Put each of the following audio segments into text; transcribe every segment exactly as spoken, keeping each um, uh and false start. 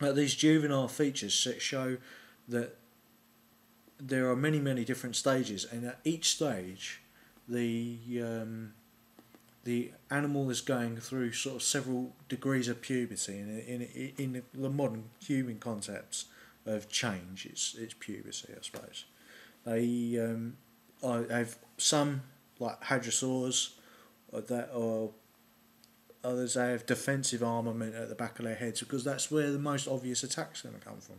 Uh, these juvenile features show that there are many, many different stages, and at each stage the um, the animal is going through sort of several degrees of puberty. In, in, in the modern human concepts of change, it's, it's puberty, I suppose. They um, have some, like hadrosaurs, that are others they have defensive armament at the back of their heads, because that's where the most obvious attacks are going to come from.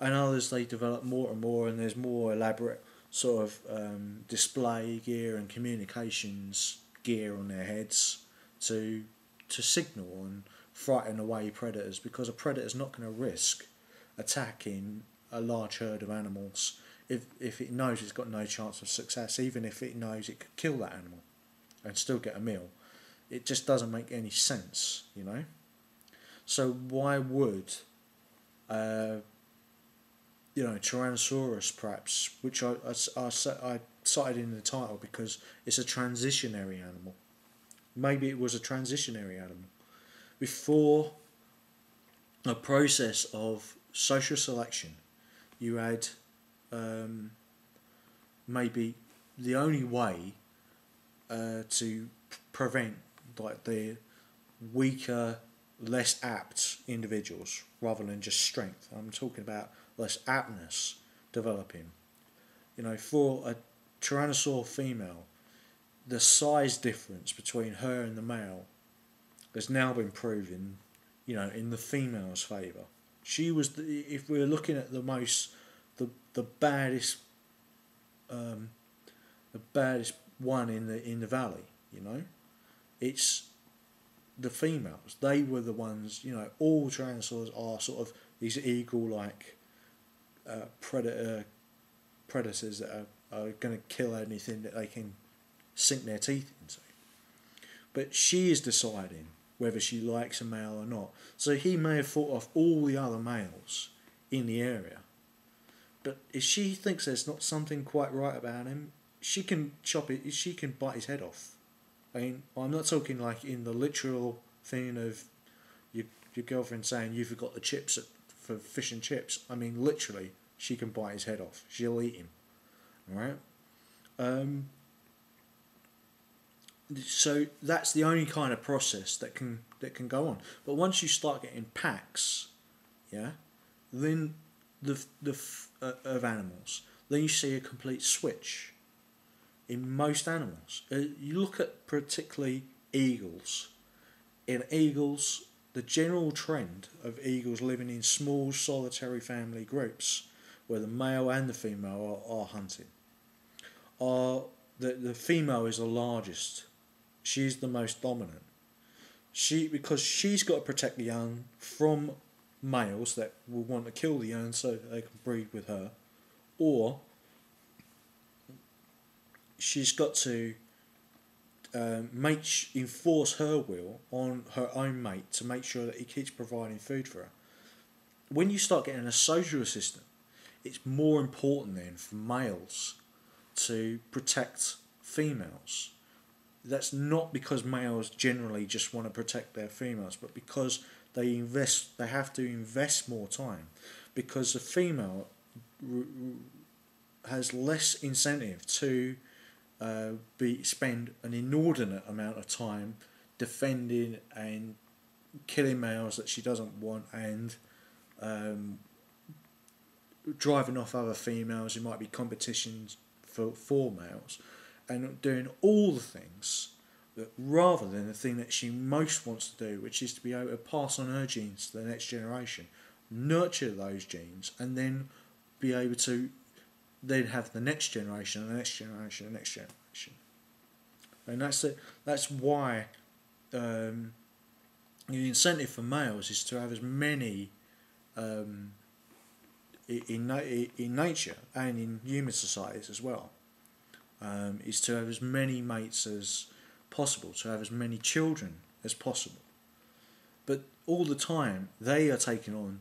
And others, they develop more and more, and there's more elaborate sort of um, display gear and communications gear on their heads to to signal and frighten away predators, because a predator's not going to risk attacking a large herd of animals if, if it knows it's got no chance of success, even if it knows it could kill that animal and still get a meal. It just doesn't make any sense, you know. So why would, uh, you know, Tyrannosaurus perhaps, which I, I, I, I cited in the title because it's a transitionary animal. Maybe it was a transitionary animal. Before a process of social selection, you had um, maybe the only way uh, to prevent like the weaker, less apt individuals, rather than just strength. I'm talking about less aptness developing. You know, for a Tyrannosaur female, the size difference between her and the male has now been proven, you know, in the female's favour. She was, the, if we're looking at the most, the the baddest, um, the baddest one in the in the valley. You know, it's the females. They were the ones. You know, all Tyrannosaurs are sort of these eagle-like uh, predator predators that are are going to kill anything that they can sink their teeth into. But she is deciding whether she likes a male or not. So he may have fought off all the other males in the area, but if she thinks there's not something quite right about him, she can chop it. She can bite his head off. I mean, I'm not talking like in the literal thing of your your girlfriend saying you forgot the chips for fish and chips. I mean, literally, she can bite his head off. She'll eat him. Right, um, so that's the only kind of process that can that can go on. But once you start getting packs, yeah, then the the uh, of animals, then you see a complete switch in most animals. Uh, you look at particularly eagles. In eagles, the general trend of eagles living in small solitary family groups, where the male and the female are, are hunting. Are the the female is the largest. She's the most dominant. She because she's got to protect the young from males that will want to kill the young so that they can breed with her, or she's got to um, make enforce her will on her own mate to make sure that he keeps providing food for her. When you start getting a social assistant, it's more important then for males to protect females. That's not because males generally just want to protect their females, but because they invest, they have to invest more time, because the female has less incentive to uh, be spend an inordinate amount of time defending and killing males that she doesn't want, and um, driving off other females who might be competitions for, for males, and doing all the things that, rather than the thing that she most wants to do, which is to be able to pass on her genes to the next generation, nurture those genes, and then be able to then have the next generation, the next generation, the next generation. And that's it. That's why um, the incentive for males is to have as many um, In, in nature and in human societies as well, um, is to have as many mates as possible, to have as many children as possible. But all the time they are taking on,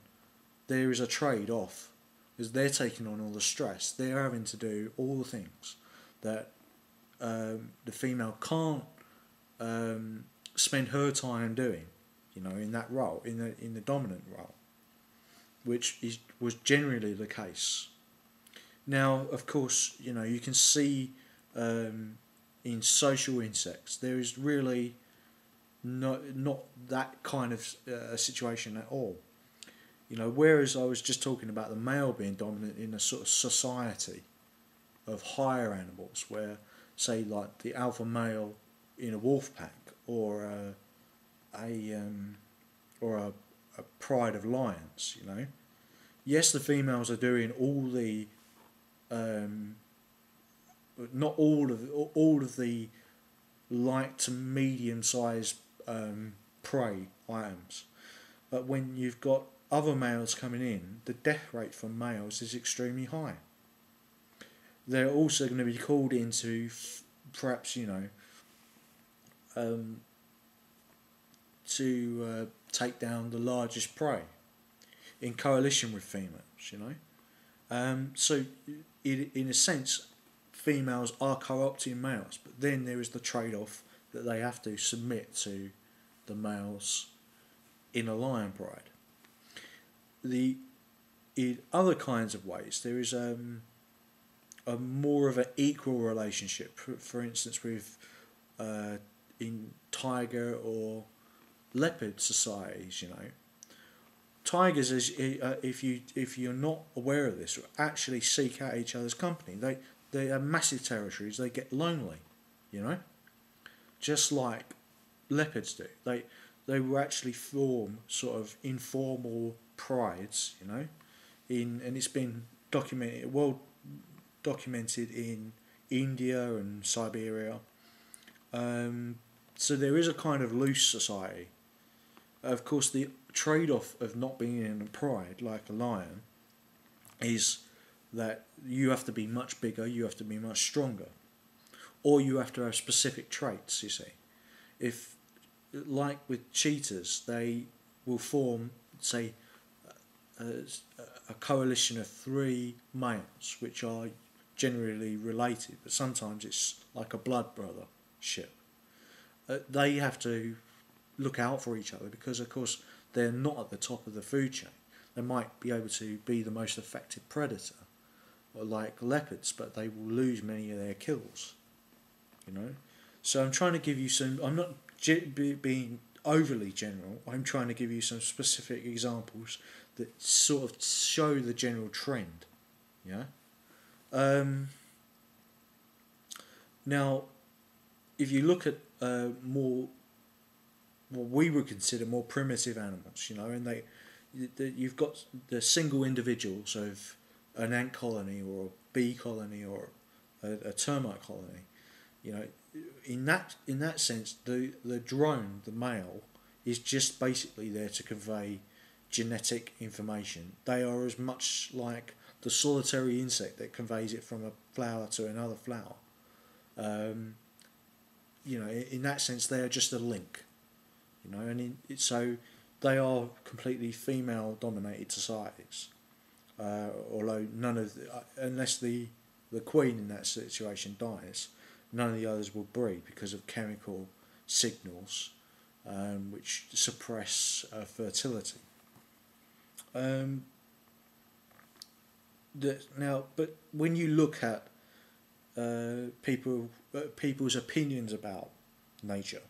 there is a trade-off, because they're taking on all the stress, they're having to do all the things that um, the female can't um, spend her time doing, you know, in that role, in the, in the dominant role. which is, was generally the case. Now, of course, you know, you can see um, in social insects there is really no, not that kind of uh, situation at all. You know, whereas I was just talking about the male being dominant in a sort of society of higher animals, where, say, like the alpha male in a wolf pack, or a, a um, or a, a pride of lions, you know. Yes, the females are doing all the, um, not all of all of the light to medium sized um, prey items, but when you've got other males coming in, the death rate for males is extremely high. They're also going to be called into, perhaps, you know, um, to uh, take down the largest prey in coalition with females, you know. Um, so, it, in a sense, females are co-opting males, but then there is the trade-off that they have to submit to the males in a lion pride. The, in other kinds of ways, there is um, a more of an equal relationship, for, for instance, with uh, in tiger or leopard societies, you know. Tigers, as uh, if you if you're not aware of this, actually seek out each other's company. They they are massive territories. They get lonely, you know, just like leopards do. They they will actually form sort of informal prides, you know, in and it's been documented, well documented in India and Siberia. Um, so there is a kind of loose society. Of course, the trade-off of not being in a pride like a lion is that you have to be much bigger, you have to be much stronger, or you have to have specific traits, you see. If, like with cheetahs, they will form, say, a, a coalition of three males which are generally related, but sometimes it's like a blood brothership. Uh, they have to look out for each other because, of course, they're not at the top of the food chain. They might be able to be the most effective predator, or like leopards, but they will lose many of their kills, you know. So I'm trying to give you some, I'm not ge- being overly general, I'm trying to give you some specific examples that sort of show the general trend, yeah. Um, now, if you look at uh, more what we would consider more primitive animals, you know, and they, the, you've got the single individuals of an ant colony or a bee colony or a, a termite colony, you know. In that in that sense, the the drone, the male, is just basically there to convey genetic information. They are as much like the solitary insect that conveys it from a flower to another flower. Um, you know, in that sense, they are just a link. You know, and in, it, so they are completely female-dominated societies. Uh, although none of, the, uh, unless the the queen in that situation dies, none of the others will breed because of chemical signals, um, which suppress uh, fertility. Um, the, now, but when you look at uh, people, uh, people's opinions about nature,